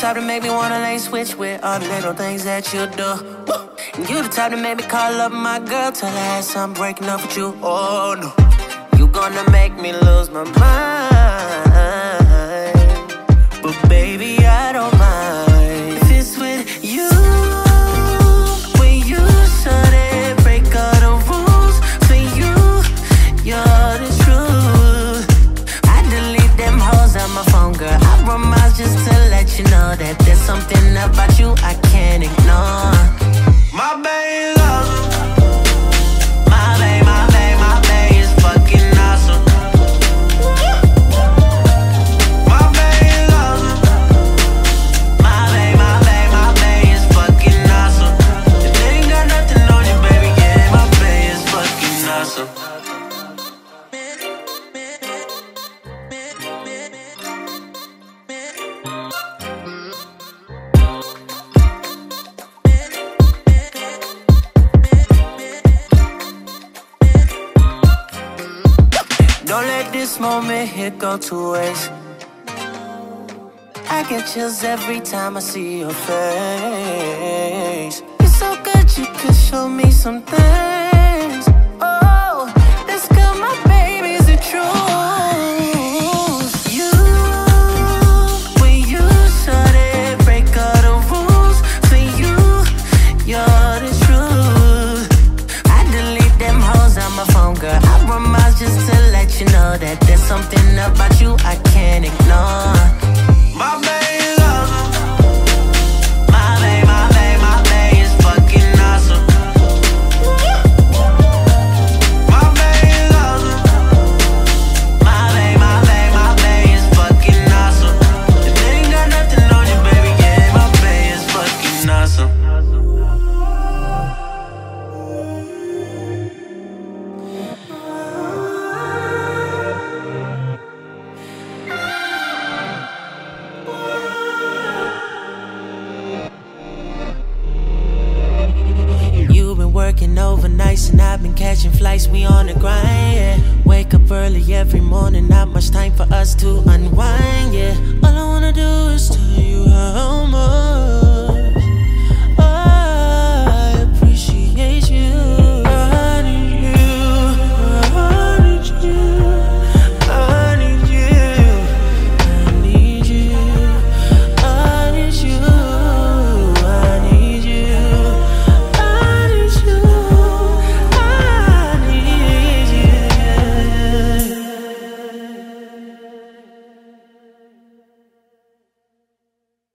type to make me wanna lane switch with all the little things that you do. Woo. And you the type to make me call up my girl, tell her ass I'm breaking up with you. Oh no, you gonna make me lose my mind, but baby I don't mind if it's with you. When you shut it, break all the rules for you. You're the truth. I delete them hoes out my phone, girl. I run miles just to let you know that there's something about you I can't ignore. My baby. Don't let this moment here go to waste. I get chills every time I see your face. It's so good you could show me some things. Oh, that's good, my baby's the truth. You, when you shut it, break all the rules for you. You're the truth. I delete them hoes on my phone, girl. I run miles just to you know that there's something about you I can't ignore. My baby. Working overnights and I've been catching flights, we on the grind, yeah. Wake up early every morning, not much time for us to unwind, yeah.